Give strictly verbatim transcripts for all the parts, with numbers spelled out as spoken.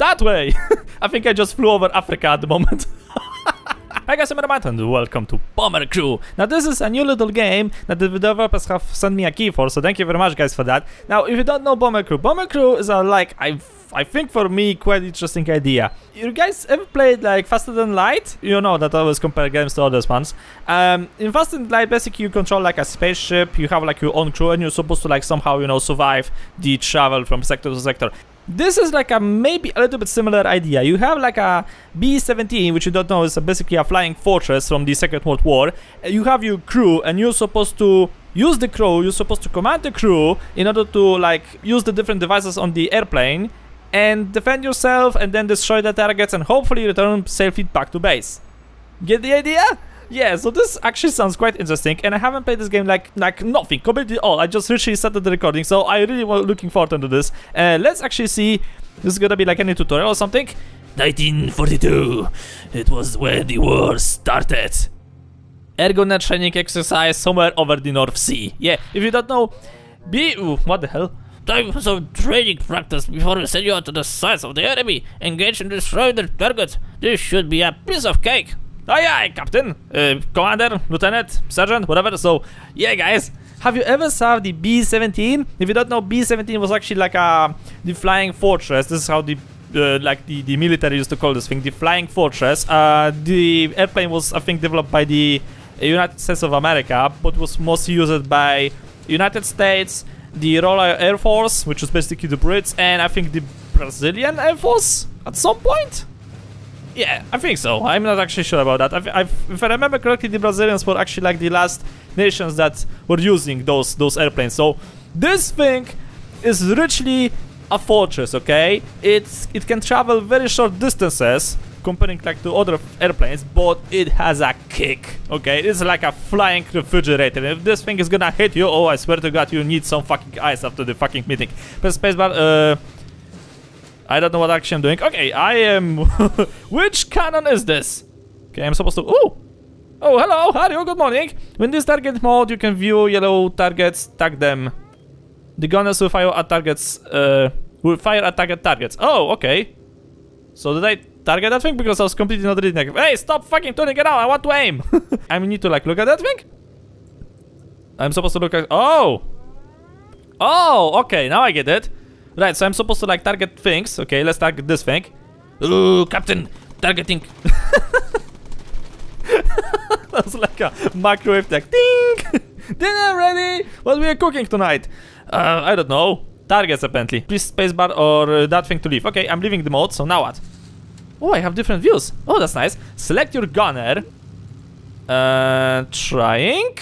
That way! I think I just flew over Africa at the moment. Hi guys, I'm Matt and welcome to Bomber Crew. Now this is a new little game that the developers have sent me a key for, so thank you very much guys for that. Now if you don't know Bomber Crew, Bomber Crew is a like, I, I think for me, quite interesting idea. You guys ever played like Faster Than Light? You know that I always compare games to other ones. Um, in Faster Than Light basically you control like a spaceship, you have like your own crew and you're supposed to like somehow, you know, survive the travel from sector to sector. This is like a maybe a little bit similar idea. You have like a B seventeen, which you don't know is a basically a flying fortress from the Second World War. You have your crew and you're supposed to use the crew, you're supposed to command the crew in order to like use the different devices on the airplane and defend yourself and then destroy the targets and hopefully return safely back to base. Get the idea? Yeah, so this actually sounds quite interesting and I haven't played this game like like nothing, completely all. I just literally started the recording, so I really was looking forward to this. Uh, let's actually see, this is gonna be like any tutorial or something. nineteen forty-two, it was when the war started. Ergonaut training exercise somewhere over the North Sea. Yeah, if you don't know, be ooh, what the hell? Time for some training practice before we send you out to the sides of the enemy. Engage and destroy the target. This should be a piece of cake. Aye aye, Captain, uh, Commander, Lieutenant, Sergeant, whatever. So, yeah guys, have you ever saw the B seventeen? If you don't know, B seventeen was actually like a, the flying fortress. This is how the uh, like the, the military used to call this thing, the flying fortress. Uh, the airplane was, I think, developed by the United States of America, but was mostly used by United States, the Royal Air Force, which was basically the Brits, and I think the Brazilian Air Force at some point? Yeah, I think so. I'm not actually sure about that. I, I, if I remember correctly, the Brazilians were actually like the last nations that were using those those airplanes. So this thing is literally a fortress, okay? It's it can travel very short distances comparing like to other airplanes, but it has a kick, okay? It's like a flying refrigerator. If this thing is gonna hit you, oh, I swear to God, you need some fucking ice after the fucking meeting. Press spacebar. Uh, I don't know what actually I'm doing. Okay, I am... Which cannon is this? Okay, I'm supposed to... Ooh! Oh, hello, how are you? Good morning. When this target mode, you can view yellow targets, tag them. The gunners will fire at targets... Uh, will fire at target targets. Oh, okay. So did I target that thing? Because I was completely not reading it. Hey, stop fucking turning it out. I want to aim. I need to, like, look at that thing? I'm supposed to look at... Oh! Oh, okay, now I get it. Right, so I'm supposed to like target things. Okay, let's target this thing. Ooh, Captain! Targeting! That was like a microwave tech. Ding! Dinner ready! What we are cooking tonight? Uh, I don't know. Targets apparently. Please spacebar or uh, that thing to leave. Okay, I'm leaving the mode, so now what? Oh, I have different views. Oh, that's nice. Select your gunner. Uh, trying?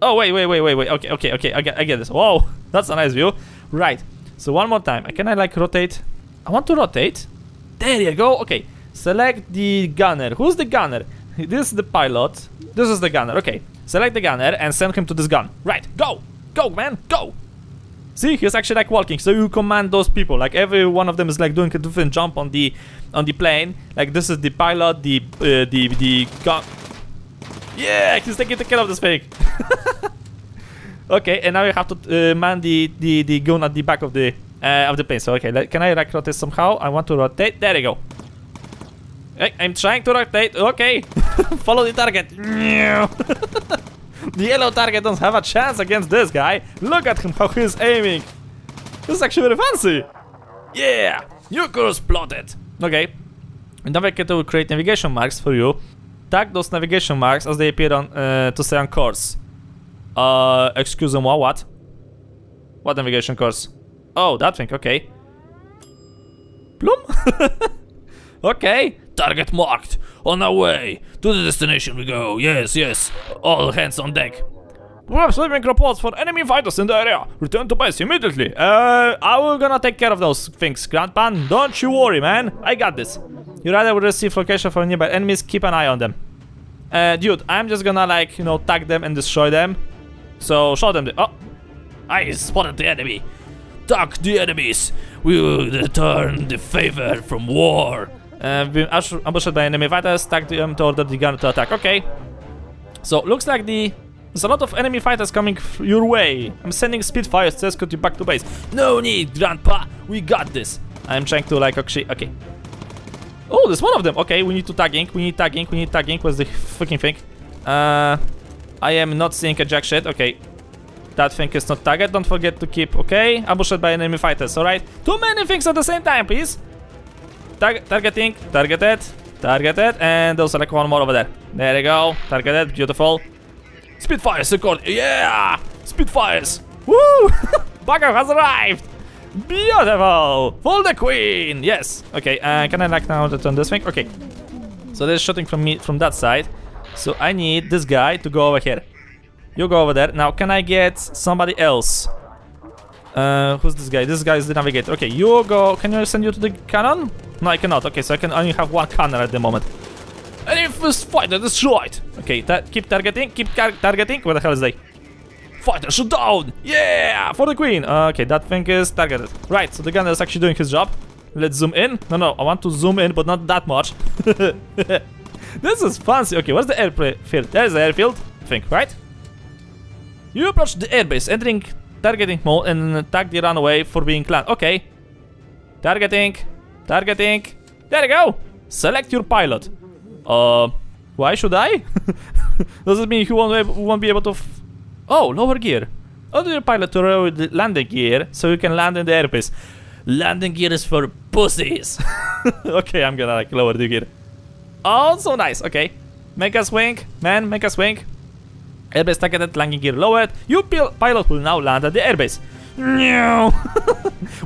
Oh, wait, wait, wait, wait, wait. Okay, okay, okay, I get, I get this. Whoa, that's a nice view. Right. So one more time, can I like rotate? I want to rotate. There you go, okay. Select the gunner. Who's the gunner? This is the pilot. This is the gunner, okay. Select the gunner and send him to this gun. Right, go, go man, go. See, he's actually like walking, so you command those people. Like every one of them is like doing a different jump on the on the plane. Like this is the pilot, the, uh, the, the gun. Yeah, he's taking the kill of this thing. Okay, and now you have to uh, man the, the, the gun at the back of the uh, of the plane. So okay, can I like rotate somehow? I want to rotate. There you go. I, I'm trying to rotate. Okay, follow the target. The yellow target doesn't have a chance against this guy. Look at him, how he's aiming. This is actually very fancy. Yeah, your course plotted. Okay, navigator will create navigation marks for you. Tag those navigation marks as they appear on uh, to stay on course. Uh, excuse me, what? What navigation course? Oh, that thing, okay. Plum? Okay. Target marked. On our way. To the destination we go. Yes, yes. All hands on deck. We're receiving reports for enemy fighters in the area. Return to base immediately. Uh, I will gonna take care of those things, Grandpa. Don't you worry, man. I got this. Your radar will receive location for nearby enemies. Keep an eye on them. Uh, dude, I'm just gonna, like, you know, tag them and destroy them. So, show them the- oh! I spotted the enemy! Tag the enemies! We will return the favor from war! Uh, we've been ambushed by enemy fighters, tag them to order the gun to attack. Okay. So, looks like the... there's a lot of enemy fighters coming your way. I'm sesending Spitfires to escort you back to base. No need, Grandpa! We got this! I'm trying to like actually, okay. Oh, there's one of them. Okay, we need to tagging, we need tagging, we need tagging. What's the fucking thing? Uh, I am not seeing a jack shit. Okay, that thing is not tagged. Don't forget to keep, okay, ambushed by enemy fighters, alright? Too many things at the same time, please. Tar targeting, targeted, targeted, and there's like one more over there. There you go, targeted, beautiful. Spitfires, secured, yeah! Spitfires, woo! Bagger has arrived! Beautiful! For the queen! Yes! Okay, uh, can I like now turn this thing? Okay. So they're shooting from me from that side. So I need this guy to go over here. You go over there. Now, can I get somebody else? Uh, who's this guy? This guy is the navigator. Okay, you go. Can I send you to the cannon? No, I cannot. Okay, so I can only have one cannon at the moment. And if this fighter destroyed! Okay, ta keep targeting. Keep tar targeting. Where the hell is they? Fighter shoot down! Yeah! For the queen! Okay, that thing is targeted. Right, so the gunner is actually doing his job. Let's zoom in. No, no, I want to zoom in, but not that much. This is fancy. Okay, where's the airfield? There's the airfield thing, right? You approach the airbase, entering targeting mode and attack the runway for being planned. Okay. Targeting. Targeting. There you go! Select your pilot. Uh, why should I? Does it mean he won't, won't be able to... F Oh, lower gear. Order your pilot to lower the landing gear so you can land in the airbase. Landing gear is for pussies. Okay, I'm gonna like lower the gear. Oh, so nice. Okay. Make us wink. Man, make us wink. Airbase targeted, landing gear lowered. Your pilot will now land at the airbase. No.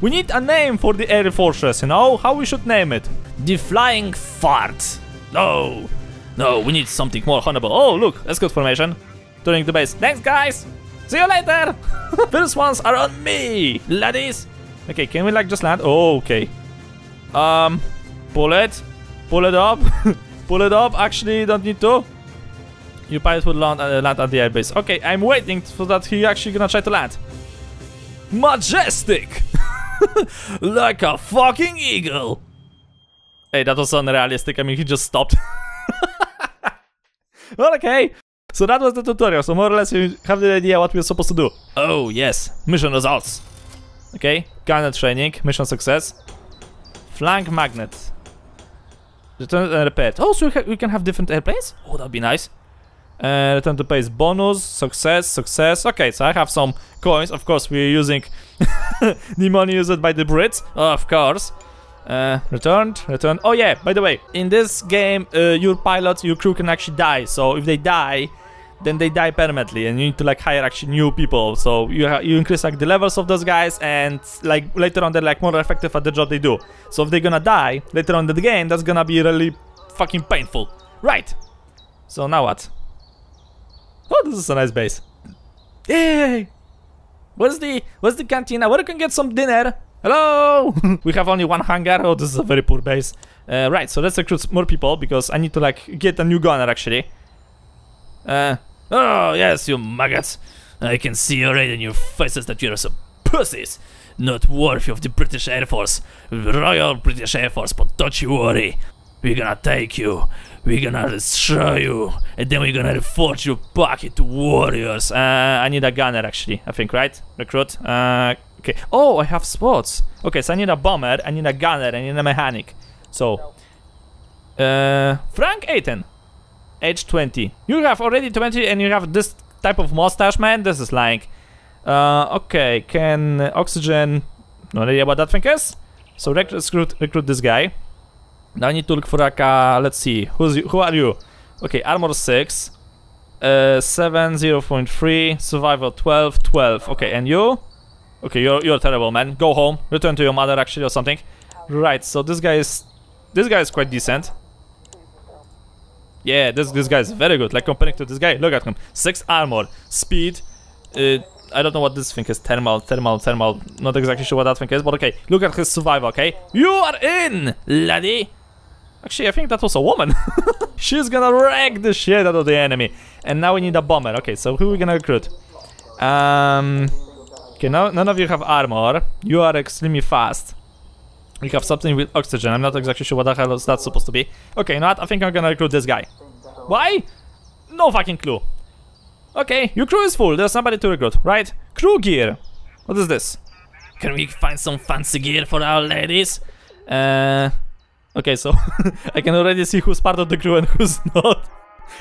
We need a name for the air fortress, you know? How we should name it? The Flying Farts. No. No, we need something more honorable. Oh, look. Escort formation. During the base. Thanks, guys! See you later! First ones are on me, ladies! Okay, can we like just land? Oh, okay. Um, pull it. Pull it up. Pull it up. Actually, don't need to. Your pilot would land, uh, land at the airbase. Okay, I'm waiting for that he actually gonna try to land. Majestic! Like a fucking eagle! Hey, that was unrealistic. I mean, he just stopped. Well, okay. So that was the tutorial, so more or less you have the idea what we're supposed to do. Oh, yes. Mission results. Okay, gunner training, mission success. Flank magnet. Return and repair. Oh, so we, we can have different airplanes? Oh, that'd be nice. Uh, return to base bonus, success, success. Okay, so I have some coins. Of course, we're using the money used by the Brits. Oh, of course. Uh, returned, returned. Oh, yeah, by the way, in this game, uh, your pilot, your crew can actually die. So if they die... then they die permanently, and you need to like hire actually new people. So you you increase like the levels of those guys, and like later on they're like more effective at the job they do. So if they're gonna die later on in the game, that's gonna be really fucking painful, right? So now what? Oh, this is a nice base. Yay! Where's the where's the cantina? Where can get some dinner? Hello! We have only one hangar. Oh, this is a very poor base. Uh, right. So let's recruit more people because I need to like get a new gunner actually. Uh, oh, yes, you maggots. I can see already in your faces that you're some pussies. Not worthy of the British Air Force, Royal British Air Force, but don't you worry. We're gonna take you, we're gonna destroy you, and then we're gonna reforge you back into warriors. Uh, I need a gunner actually, I think, right? Recruit. Uh, okay. Oh, I have spots. Okay, so I need a bomber, I need a gunner, I need a mechanic. So, uh, Frank Ayton. Age twenty. You have already twenty and you have this type of mustache, man. This is like... Uh, okay, can oxygen... No idea what that thing is. So recruit, recruit this guy. Now I need to look for like a... Let's see. Who's you, who are you? Okay, armor six. Uh, seven, zero point three. Survival twelve, twelve. Okay, and you? Okay, you're, you're terrible, man. Go home. Return to your mother, actually, or something. Right, so this guy is... This guy is quite decent. Yeah, this this guy is very good. Like comparing to this guy, look at him. Six armor, speed. Uh, I don't know what this thing is. Thermal, thermal, thermal. Not exactly sure what that thing is, but okay. Look at his survival. Okay, you are in, laddie. Actually, I think that was a woman. She's gonna wreck the shit out of the enemy. And now we need a bomber. Okay, so who are we gonna recruit? Um. Okay, now none of you have armor. You are extremely fast. We have something with oxygen. I'm not exactly sure what the hell is that supposed to be. Okay, you know what? I think I'm gonna recruit this guy. Why? No fucking clue. Okay, your crew is full. There's somebody to recruit, right? Crew gear. What is this? Can we find some fancy gear for our ladies? Uh, okay, so I can already see who's part of the crew and who's not.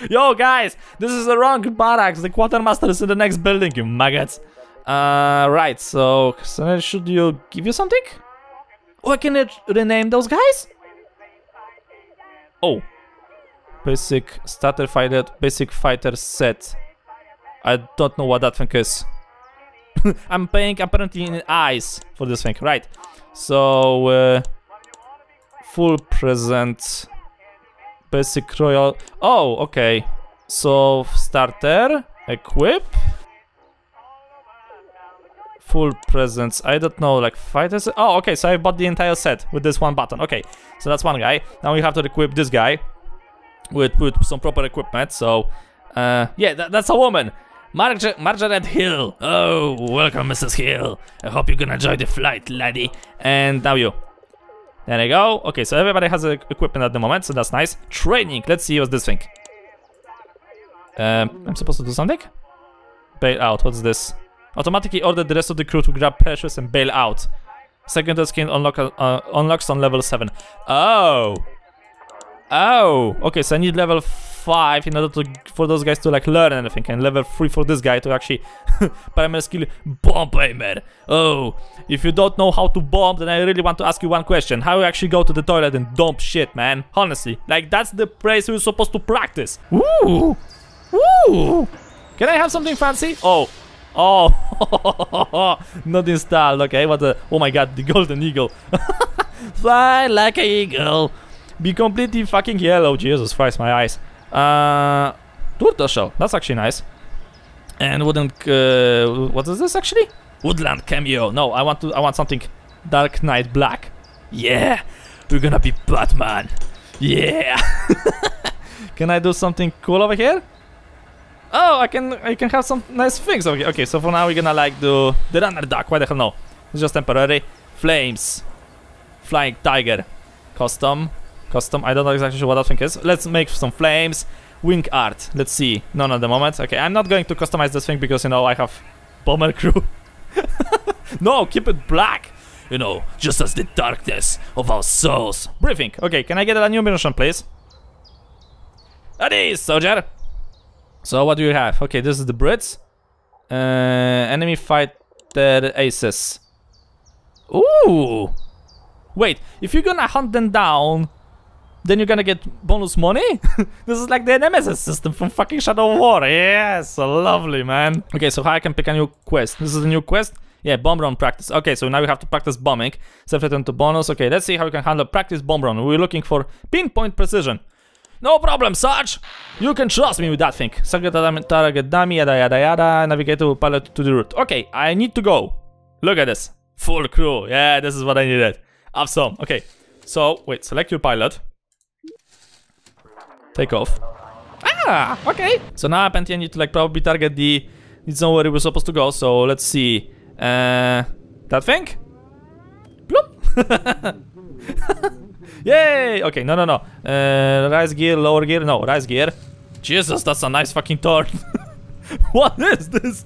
Yo, guys, this is the wrong barracks. The quartermaster is in the next building, you maggots. Uh, right, so, so should you give you something? Or can it rename those guys? Oh. Basic starter fighter, basic fighter set. I don't know what that thing is. I'm paying apparently in eyes for this thing. Right. So, uh, full present. Basic royal. Oh, okay. So, starter, equip. Full presence. I don't know, like fighters. Oh, okay. So I bought the entire set with this one button. Okay. So that's one guy. Now we have to equip this guy with, with some proper equipment. So, uh, yeah, that, that's a woman. Mar Margaret Hill. Oh, welcome, Missus Hill. I hope you're gonna enjoy the flight, laddie. And now you. There we go. Okay, so everybody has a equipment at the moment, so that's nice. Training. Let's see what's this thing. Um, I'm supposed to do something? Bail out. What's this? Automatically order the rest of the crew to grab precious and bail out. Secondary skin unlock, uh, unlocks on level seven. Oh. Oh. Okay, so I need level five in order to for those guys to like learn anything, and level three for this guy to actually primary skill bomb aimer. Oh, if you don't know how to bomb, then I really want to ask you one question: how you actually go to the toilet and dump shit, man? Honestly, like that's the place we're supposed to practice. Woo! Woo! Can I have something fancy? Oh. Oh, not installed. Okay, what the? Oh my god, the golden eagle. Fly like an eagle. Be completely fucking yellow. Jesus Christ, my eyes. Uh, turtle shell. That's actually nice. And wouldn't. Uh, what is this actually? Woodland cameo. No, I want to. I want something. Dark Knight Black. Yeah, we're gonna be Batman. Yeah. Can I do something cool over here? Oh, I can I can have some nice things. Okay, okay, so for now we're gonna like do the runner duck. Why the hell no? It's just temporary. Flames. Flying tiger. Custom. Custom. I don't know exactly what that thing is. Let's make some flames. Wing art. Let's see. None at the moment. Okay, I'm not going to customize this thing because, you know, I have Bomber Crew. No, keep it black. You know, just as the darkness of our souls. Briefing. Okay, can I get a new mission, please? That is, soldier. So what do you have? Okay, this is the Brits. Uh, enemy fighter aces. Ooh! Wait, if you're gonna hunt them down, then you're gonna get bonus money? This is like the N M S S system from fucking Shadow of War. Yes, lovely, man. Okay, so how I can pick a new quest? This is a new quest? Yeah, bomb run practice. Okay, so now we have to practice bombing. Self return to bonus. Okay, let's see how we can handle practice bomb run. We're looking for pinpoint precision. No problem, Sarge! You can trust me with that thing. Secret target dummy, yada yada yada, navigator pilot to the route. Okay, I need to go. Look at this. Full crew. Yeah, this is what I needed. Awesome. Okay, so, wait, select your pilot. Take off. Ah, okay. So now apparently I need to like probably target the... It's not where we were supposed to go, so let's see. Uh, that thing? Bloop! Yay! Okay, no, no, no. Uh, rise gear, lower gear, no, rise gear. Jesus, that's a nice fucking turn. What is this?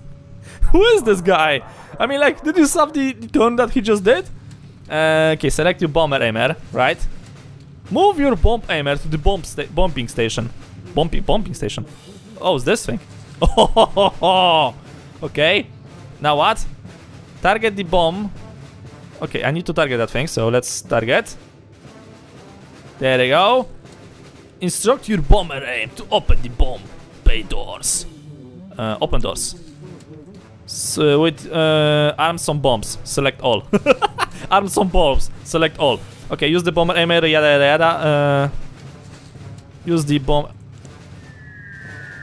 Who is this guy? I mean, like, did you stop the, the turn that he just did? Uh, okay, select your bomber aimer, right? Move your bomb aimer to the bomb sta bombing station. Bombing, bombing station. Oh, it's this thing. Oh, okay. Now what? Target the bomb. Okay, I need to target that thing, so let's target. There we go. Instruct your bomber aim to open the bomb bay doors. Uh, open doors. So with uh, arm some bombs. Select all. Arm some bombs. Select all. Okay, use the bomber aimer. Yada yada yada. Uh, use the bomb.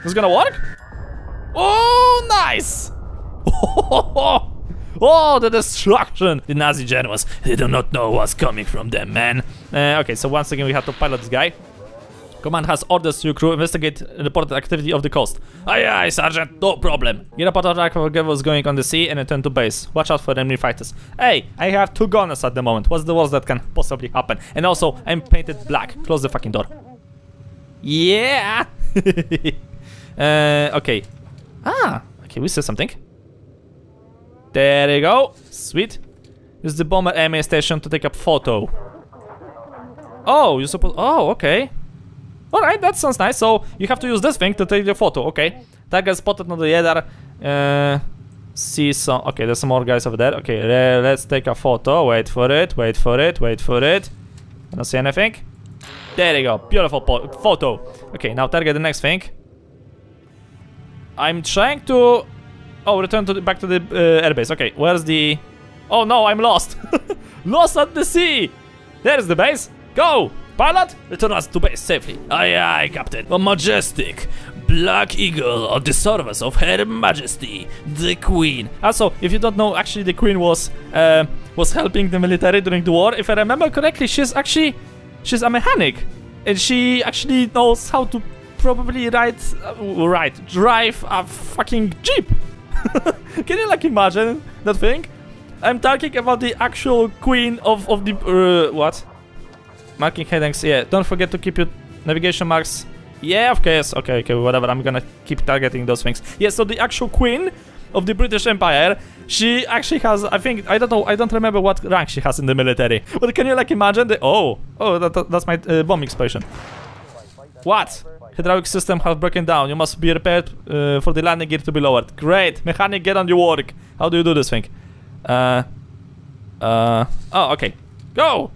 This is gonna work? Oh, nice! Oh, the destruction! The Nazi generals, they do not know what's coming from them, man. Uh, okay, so once again we have to pilot this guy. Command has orders to your crew, investigate reported activity of the coast. Aye aye, Sergeant, no problem. Get up out of track for what's going on the sea and return to base. Watch out for enemy fighters. Hey, I have two gunners at the moment. What's the worst that can possibly happen? And also, I'm painted black. Close the fucking door. Yeah! uh, okay. Ah, okay, we said something. There you go. Sweet. Use the bomber aiming station to take a photo. Oh, you're supposed... Oh, okay. Alright, that sounds nice. So you have to use this thing to take the photo. Okay. Tiger spotted on the radar. Uh, see some... Okay, there's some more guys over there. Okay, uh, let's take a photo. Wait for it, wait for it, wait for it. I don't see anything. There you go. Beautiful photo. Okay, now target the next thing. I'm trying to... Oh, return to the, back to the uh, airbase. Okay, where's the... Oh no, I'm lost. Lost at the sea. There's the base. Go! Pilot, return us to base safely. Aye, aye, Captain. A majestic black eagle on the service of Her Majesty, the Queen. Also, if you don't know, actually the Queen was uh, was helping the military during the war. If I remember correctly, she's actually... She's a mechanic. And she actually knows how to probably ride... Uh, ride, drive a fucking jeep. Can you like imagine that thing? I'm talking about the actual queen of, of the... Uh, what? Marking headings, yeah. Don't forget to keep your navigation marks. Yeah, of course. Okay, okay, whatever. I'm gonna keep targeting those things. Yeah, so the actual queen of the British Empire, she actually has, I think, I don't know, I don't remember what rank she has in the military. But can you like imagine the... Oh, oh, that, that, that's my uh, bomb explosion. What? Hydraulic system have broken down. You must be repaired uh, for the landing gear to be lowered. Great. Mechanic, get on your work. How do you do this thing? Uh, uh, oh, okay. Go!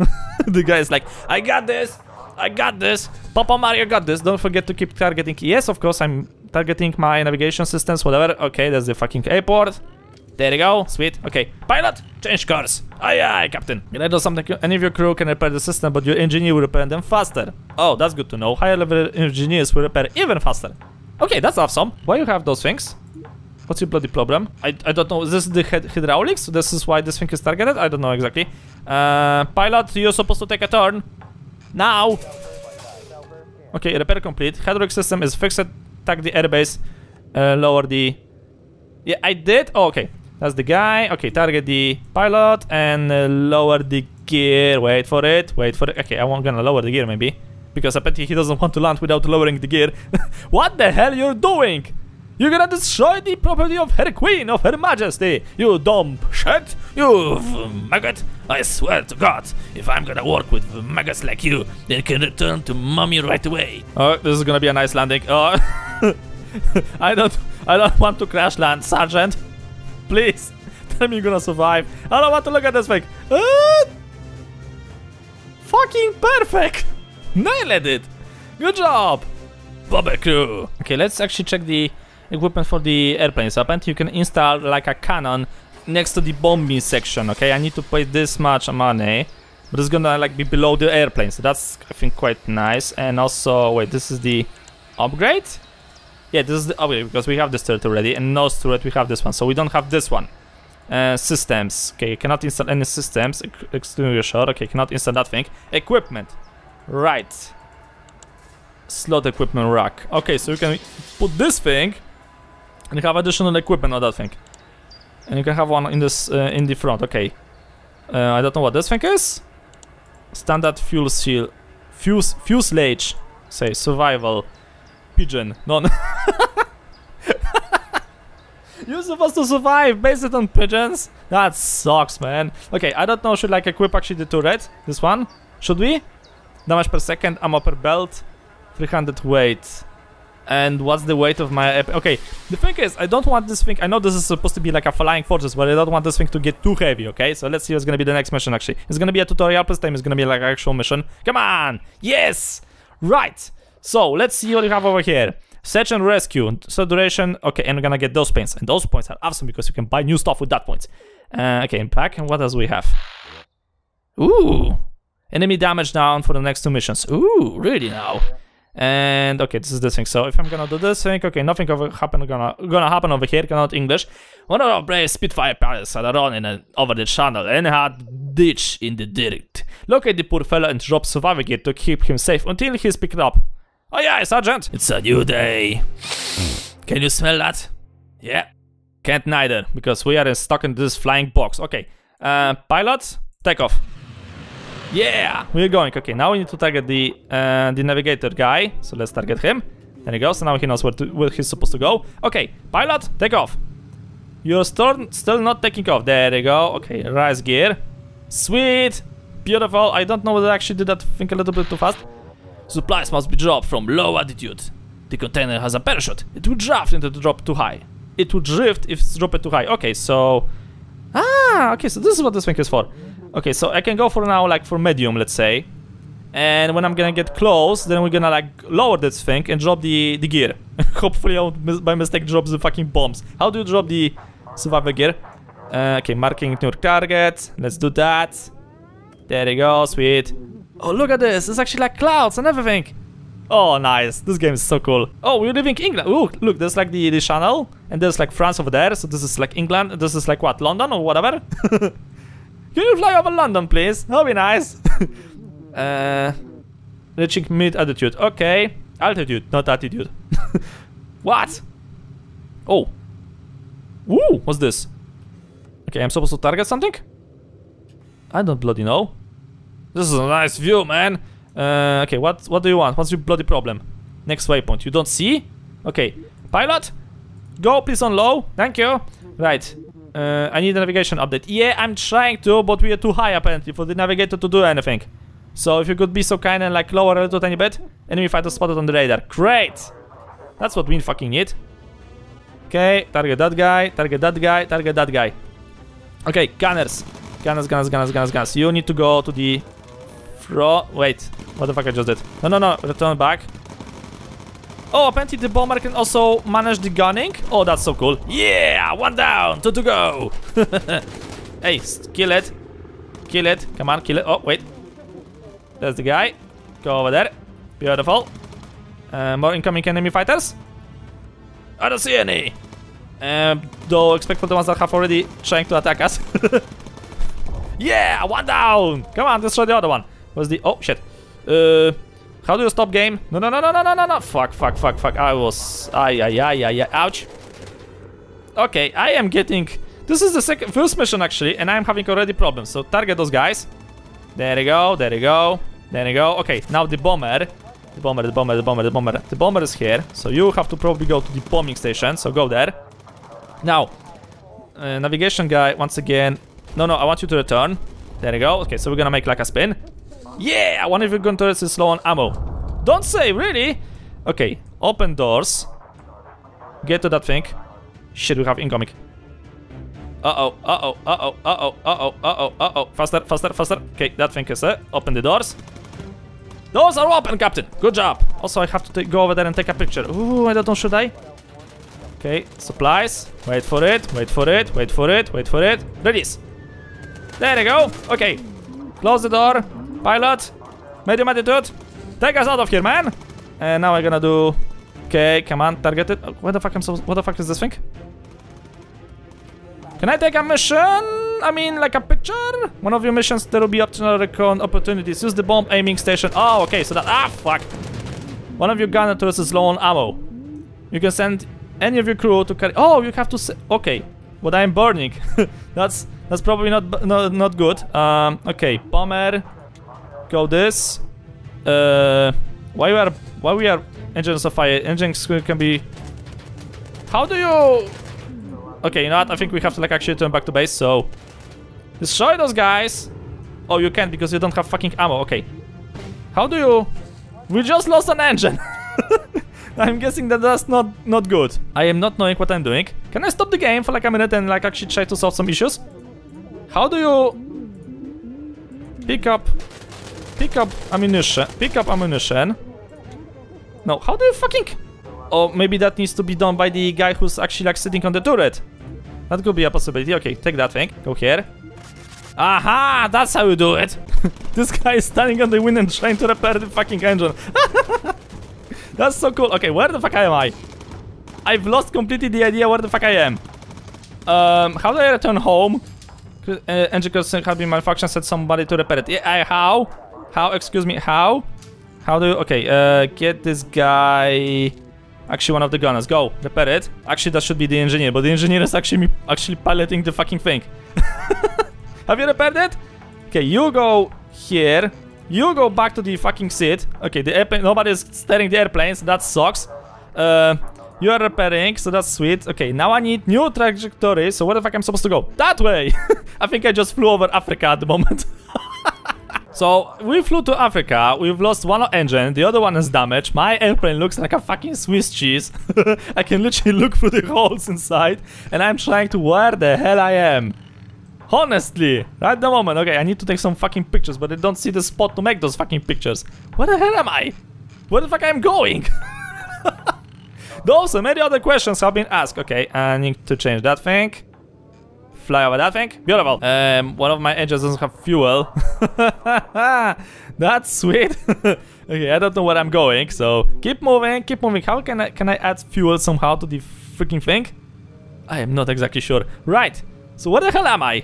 The guy is like, I got this! I got this! Papa Mario got this! Don't forget to keep targeting. Yes, of course, I'm targeting my navigation systems, whatever. Okay, that's the fucking airport. There you go, sweet. Okay, pilot, change course. Aye, aye, Captain. Can I do something? Any of your crew can repair the system, but your engineer will repair them faster. Oh, that's good to know. Higher level engineers will repair even faster. Okay, that's awesome. Why you have those things? What's your bloody problem? I, I don't know. Is this the hydraulics? This is why this thing is targeted? I don't know exactly. Uh, pilot, you're supposed to take a turn. Now! Okay, repair complete. Hydraulic system is fixed. Attack the airbase. Uh, lower the... Yeah, I did? Oh, okay. That's the guy. Okay, target the pilot and uh, lower the gear. Wait for it. Wait for it. Okay, I'm gonna lower the gear maybe. Because I bet he doesn't want to land without lowering the gear. What the hell you're doing? You're gonna destroy the property of Her Queen, of Her Majesty! You dumb shit! You maggot! I swear to God, if I'm gonna work with maggots like you, they can return to mommy right away! Oh, this is gonna be a nice landing. Oh. I don't... I don't want to crash land, Sergeant! Please, tell me you're gonna survive! I don't want to look at this thing! Uh, fucking perfect! Nailed it! Good job! Bomber Crew! Okay, let's actually check the... equipment for the airplanes. Apparently you can install like a cannon next to the bombing section. Okay, I need to pay this much money, but it's gonna like be below the airplane, so that's I think quite nice. And also wait, this is the upgrade. Yeah, this is the upgrade because we have this turret already, and nose turret we have this one, so we don't have this one. Uh, systems. Okay, cannot install any systems. Extinguisher. Okay, cannot install that thing. Equipment. Right. Slot equipment rack. Okay, so you can put this thing. And you have additional equipment on that thing. And you can have one in this uh, in the front, okay. Uh, I don't know what this thing is. Standard fuel seal. Fuse, fuselage. Say, survival. Pigeon. No. You're supposed to survive based on pigeons? That sucks, man. Okay, I don't know, should like equip actually the turret? This one? Should we? Damage per second, ammo per belt. three hundred weight. And what's the weight of my... Okay, the thing is, I don't want this thing... I know this is supposed to be like a flying fortress, but I don't want this thing to get too heavy, okay? So let's see what's gonna be the next mission, actually. It's gonna be a tutorial, plus time it's gonna be like an actual mission. Come on! Yes! Right! So, let's see what you have over here. Search and rescue. So duration... Okay, and we're gonna get those points. And those points are awesome, because you can buy new stuff with that point. Uh, okay, impact. And what else we have? Ooh! Enemy damage down for the next two missions. Ooh, really now? And okay, this is this thing. So if I'm gonna do this thing, okay, nothing over happen gonna gonna happen over here. Cannot English. One of our brave Spitfire pilots had run in a, over the channel and had ditch in the dirt. Locate the poor fellow and drop survival gear to keep him safe until he's picked up. Oh yeah, Sergeant. It's a new day. Can you smell that? Yeah. Can't neither because we are stuck in this flying box. Okay. Uh, pilot, take off. Yeah, we're going. Okay, now we need to target the uh, the navigator guy. So let's target him. There he goes. So now he knows where to, where he's supposed to go. Okay, pilot, take off. You're still still not taking off. There you go. Okay, rise gear. Sweet. Beautiful. I don't know whether I actually did that thing a little bit too fast. Supplies must be dropped from low altitude. The container has a parachute. It will drift into the drop too high. It will drift if it's dropped too high. Okay, so... Ah, okay, so this is what this thing is for. Okay, so I can go for now, like, for medium, let's say. And when I'm gonna get close, then we're gonna, like, lower this thing and drop the, the gear. Hopefully I'll, mis by mistake, drop the fucking bombs. How do you drop the survival gear? Uh, okay, marking your target. Let's do that. There you go, sweet. Oh, look at this. It's actually like clouds and everything. Oh, nice. This game is so cool. Oh, we're leaving England. Ooh, look, there's like the, the channel. And there's like France over there. So this is like England. This is like what? London or whatever? Can you fly over London, please? That'll be nice. uh, reaching mid-altitude. Okay. Altitude, not attitude. What? Oh. Ooh, what's this? Okay, I'm supposed to target something? I don't bloody know. This is a nice view, man. Uh, okay, what what do you want? What's your bloody problem? Next waypoint. You don't see? Okay. Pilot, go please on low. Thank you. Right. Uh, I need a navigation update. Yeah, I'm trying to, but we are too high apparently for the navigator to do anything. So if you could be so kind and like lower a little tiny bit. Enemy fighter spotted on the radar. Great. That's what we fucking need. Okay, target that guy. Target that guy. Target that guy. Okay, gunners. Gunners, gunners, gunners, gunners, gunners. You need to go to the... Bro, wait, what the fuck I just did? No, no, no, return back. Oh, apparently the bomber can also manage the gunning. Oh, that's so cool. Yeah, one down, two to go. Hey, kill it. Kill it, come on, kill it. Oh, wait. There's the guy. Go over there. Beautiful. Uh, more incoming enemy fighters. I don't see any. Um, though, except for the ones that have already trying to attack us. Yeah, one down. Come on, destroy the other one. What's the... Oh, shit. Uh, how do you stop game? No, no, no, no, no, no, no, no. Fuck, fuck, fuck, fuck. I was... Ay, ay, ay, ay, ay. Ouch. Okay, I am getting... This is the second first mission, actually, and I'm having already problems. So target those guys. There you go, there you go. There you go. Okay, now the bomber. The bomber, the bomber, the bomber, the bomber. The bomber is here. So you have to probably go to the bombing station. So go there. Now, uh, navigation guy, once again... No, no, I want you to return. There you go. Okay, so we're gonna make like a spin. Yeah, I wonder if you're going to slow on ammo. Don't say, really? Okay, open doors. Get to that thing. Shit, we have incoming. Uh-oh, uh-oh, uh-oh, uh-oh, uh-oh, uh-oh, uh-oh. Faster, faster, faster. Okay, that thing is there. Open the doors. Doors are open, Captain. Good job. Also, I have to take, go over there and take a picture. Ooh, I don't know, should I? Okay, supplies. Wait for it, wait for it, wait for it, wait for it. Release. There you go. Okay. Close the door. Pilot. Medium attitude. Take us out of here, man. And now I'm gonna do... Okay, come on. Target it. What the fuck am so... What the fuck is this thing? Can I take a mission? I mean, like a picture? One of your missions, there will be optional recon opportunities. Use the bomb aiming station. Oh, okay. So that... Ah, fuck. One of your gunner turrets is low on ammo. You can send any of your crew to carry... Oh, you have to... Se okay. But I'm burning. That's... That's probably not, not not good. Um, okay, bomber, go this. Uh, why we are why we are engines of fire? Engines can be. How do you? Okay, you know what? I think we have to like actually turn back to base. So destroy those guys. Oh, you can't because you don't have fucking ammo. Okay. How do you? We just lost an engine. I'm guessing that that's not not good. I am not knowing what I'm doing. Can I stop the game for like a minute and like actually try to solve some issues? How do you pick up, pick up ammunition, pick up ammunition? No, how do you fucking... Oh, maybe that needs to be done by the guy who's actually like sitting on the turret. That could be a possibility. Okay, take that thing, go here. Aha, that's how you do it. This guy is standing on the wind and trying to repair the fucking engine. That's so cool. Okay, where the fuck am I? I've lost completely the idea where the fuck I am. Um, how do I return home? Uh, engine have been malfunctioned, said somebody to repair it. Yeah, I, how? How? Excuse me, how? How do you... Okay, uh, get this guy... Actually, one of the gunners. Go, repair it. Actually, that should be the engineer, but the engineer is actually me actually piloting the fucking thing. Have you repaired it? Okay, you go here. You go back to the fucking seat. Okay, the airplane... Nobody is steering the airplanes. That sucks. Uh... You are repairing, so that's sweet. Okay, now I need new trajectory, so where the fuck am I supposed to go? That way! I think I just flew over Africa at the moment. So we flew to Africa, we've lost one engine, the other one is damaged, my airplane looks like a fucking Swiss cheese. I can literally look through the holes inside, and I'm trying to where the hell I am. Honestly, right the moment. Okay, I need to take some fucking pictures, but I don't see the spot to make those fucking pictures. Where the hell am I? Where the fuck am I going? Those and many other questions have been asked. Okay, I need to change that thing. Fly over that thing. Beautiful. Um, one of my engines doesn't have fuel. That's sweet. Okay, I don't know where I'm going, so keep moving, keep moving. How can I can I add fuel somehow to the freaking thing? I am not exactly sure. Right. So where the hell am I?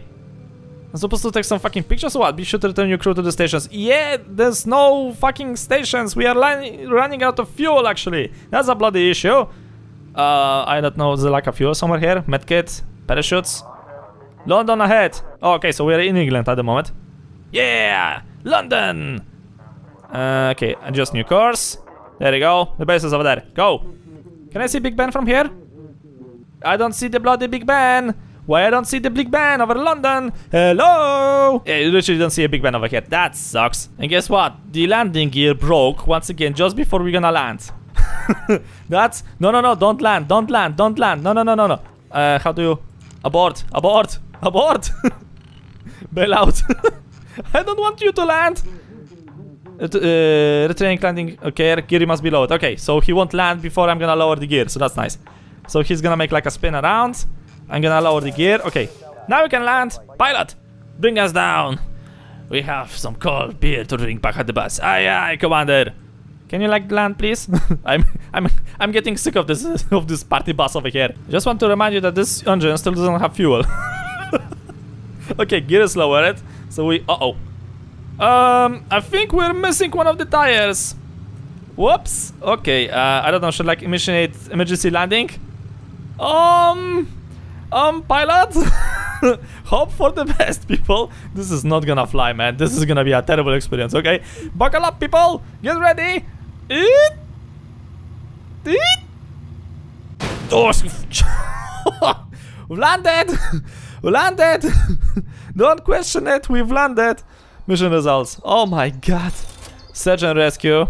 I'm supposed to take some fucking pictures or what? Be sure to return your crew to the stations. Yeah, there's no fucking stations. We are running out of fuel, actually. That's a bloody issue. Uh, I don't know. Is there like a fuel somewhere here? Medkit, parachutes. London ahead. Oh, okay, so we are in England at the moment. Yeah, London. Uh, okay, adjust new course. There you go. The base is over there. Go. Can I see Big Ben from here? I don't see the bloody Big Ben. Why I don't see the Big Ben over London? Hello! Yeah, you literally don't see a Big Ben over here. That sucks. And guess what? The landing gear broke once again just before we're gonna land. That's... No, no, no, don't land, don't land, don't land. No, no, no, no, no. Uh, how do you... Abort, abort, abort! Bail out. I don't want you to land! Uh, uh, retraining landing... Okay, gear must be lowered. Okay, so he won't land before I'm gonna lower the gear, so that's nice. So he's gonna make like a spin around. I'm gonna lower the gear. Okay, now we can land. Pilot, bring us down. We have some cold beer to drink back at the bus. Aye, aye, Commander. Can you like land, please? I'm, I'm, I'm getting sick of this, of this party bus over here. Just want to remind you that this engine still doesn't have fuel. Okay, gear is lowered. So we, uh oh. Um, I think we're missing one of the tires. Whoops. Okay. Uh, I don't know. Should like initiate emergency landing? Um. Um, pilot, hope for the best, people. This is not gonna fly, man. This is gonna be a terrible experience, okay? Buckle up, people. Get ready. Eat. Eat. Oh, we've landed. We landed. Don't question it. We've landed. Mission results. Oh, my God. Search and rescue.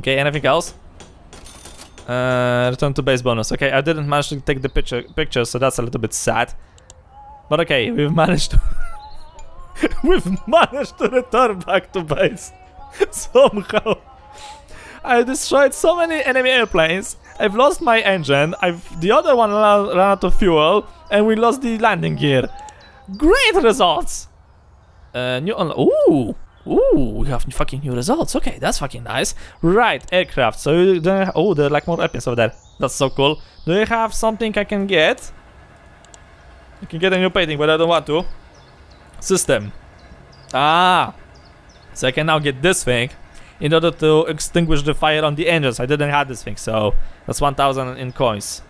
Okay, anything else? Uh, return to base bonus. Okay, I didn't manage to take the picture, picture so that's a little bit sad. But okay, we've managed to... we've managed to return back to base. Somehow. I destroyed so many enemy airplanes. I've lost my engine. I've the other one ran out of fuel. And we lost the landing gear. Great results! Uh, new on... Ooh! Ooh, we have fucking new results. Okay, that's fucking nice. Right, aircraft. So, you don't have, oh, there are like more airplanes over there. That's so cool. Do you have something I can get? I can get a new painting, but I don't want to. System. Ah. So I can now get this thing in order to extinguish the fire on the engines. I didn't have this thing, so that's one thousand in coins.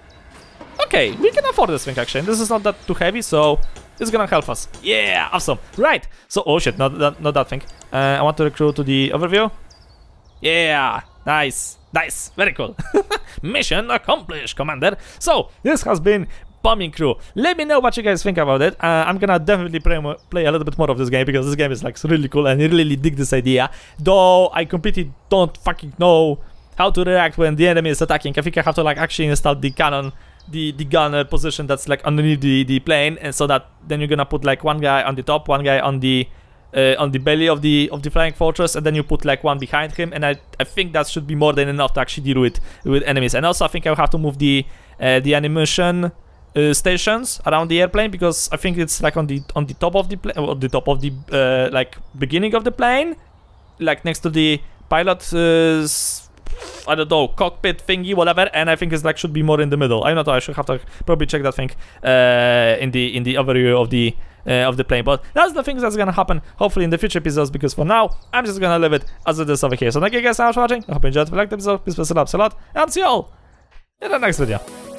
Okay, we can afford this thing actually. This is not that too heavy, so... It's gonna help us. Yeah, awesome. Right. So, oh shit, not that, not that thing. Uh, I want to recruit to the overview. Yeah, nice, nice, very cool. Mission accomplished, Commander. So, this has been Bombing Crew. Let me know what you guys think about it. Uh, I'm gonna definitely play, play a little bit more of this game because this game is like really cool and I really dig this idea. Though I completely don't fucking know how to react when the enemy is attacking. I think I have to like actually install the cannon. The, the gunner position that's like underneath the, the plane, and so that then you're gonna put like one guy on the top, one guy on the uh, on the belly of the of the flying fortress, and then you put like one behind him, and I, I think that should be more than enough to actually deal with with enemies. And also I think I'll have to move the uh, the animation uh, stations around the airplane, because I think it's like on the on the top of the plane, on the top of the uh, like beginning of the plane, like next to the pilot uh, I don't know, cockpit thingy, whatever, and I think it's like should be more in the middle. I'm not. I should have to probably check that thing uh, in the in the overview of the uh, of the plane. But that's the thing that's gonna happen. Hopefully in the future episodes, because for now I'm just gonna leave it as it is over here. So thank you guys so much for watching. I hope you enjoyed. If you liked the episode, please press it up a lot. And I'll see you all in the next video.